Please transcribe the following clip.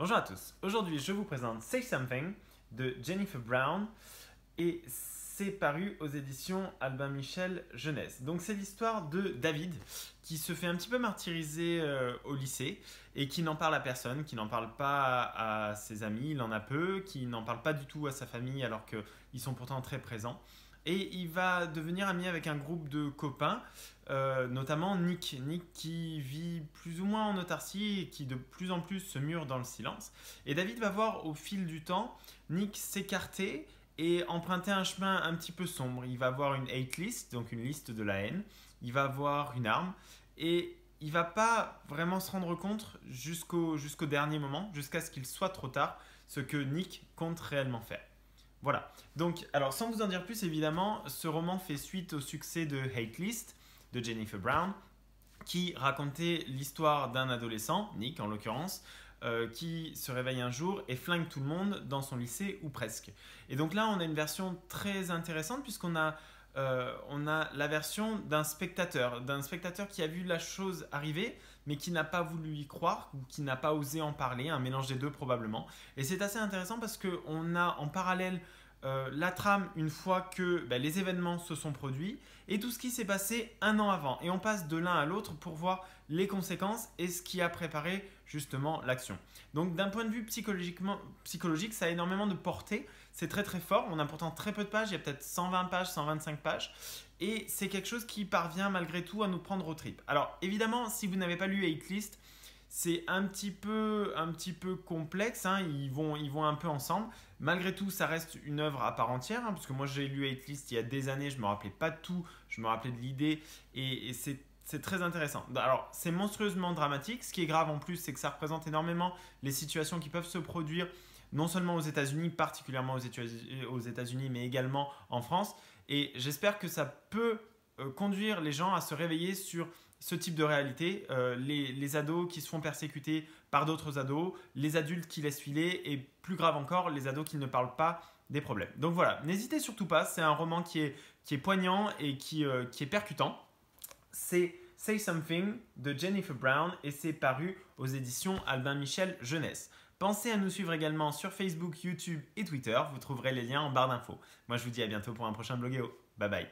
Bonjour à tous, aujourd'hui je vous présente Say Something de Jennifer Brown et c'est paru aux éditions Albin Michel Jeunesse. Donc c'est l'histoire de David qui se fait un petit peu martyriser au lycée et qui n'en parle à personne, qui n'en parle pas à ses amis, il en a peu, qui n'en parle pas du tout à sa famille alors qu'ils sont pourtant très présents. Et il va devenir ami avec un groupe de copains, notamment Nick. Nick qui vit plus ou moins en autarcie et qui de plus en plus se mure dans le silence. Et David va voir au fil du temps Nick s'écarter et emprunter un chemin un petit peu sombre. Il va voir une hate list, donc une liste de la haine. Il va voir une arme et il ne va pas vraiment se rendre compte jusqu'au dernier moment, jusqu'à ce qu'il soit trop tard, ce que Nick compte réellement faire. Voilà, donc alors sans vous en dire plus évidemment, ce roman fait suite au succès de Hate List de Jennifer Brown qui racontait l'histoire d'un adolescent, Nick en l'occurrence, qui se réveille un jour et flingue tout le monde dans son lycée ou presque. Et donc là on a une version très intéressante puisqu'on a, la version d'un spectateur qui a vu la chose arriver mais qui n'a pas voulu y croire ou qui n'a pas osé en parler, un mélange des deux probablement. Et c'est assez intéressant parce qu'on a en parallèle la trame une fois que les événements se sont produits et tout ce qui s'est passé un an avant. Et on passe de l'un à l'autre pour voir les conséquences et ce qui a préparé justement l'action. Donc d'un point de vue psychologique, ça a énormément de portée, c'est très très fort, on a pourtant très peu de pages, il y a peut-être 120 pages, 125 pages, et c'est quelque chose qui parvient malgré tout à nous prendre au trip. Alors évidemment, si vous n'avez pas lu Hate List, c'est un petit peu complexe, hein. Ils vont un peu ensemble. Malgré tout, ça reste une œuvre à part entière, hein, parce que moi j'ai lu Hate List il y a des années, je ne me rappelais pas de tout, je me rappelais de l'idée, et c'est très intéressant. Alors, c'est monstrueusement dramatique. Ce qui est grave en plus, c'est que ça représente énormément les situations qui peuvent se produire, non seulement aux États-Unis, particulièrement aux États-Unis, mais également en France. Et j'espère que ça peut conduire les gens à se réveiller sur ce type de réalité, les ados qui se font persécuter par d'autres ados, les adultes qui laissent filer et plus grave encore, les ados qui ne parlent pas des problèmes. Donc voilà, n'hésitez surtout pas, c'est un roman qui est poignant et qui est percutant. C'est Say Something de Jennifer Brown et c'est paru aux éditions Albin Michel Jeunesse. Pensez à nous suivre également sur Facebook, YouTube et Twitter, vous trouverez les liens en barre d'infos. Moi je vous dis à bientôt pour un prochain Bloguéo. Bye bye.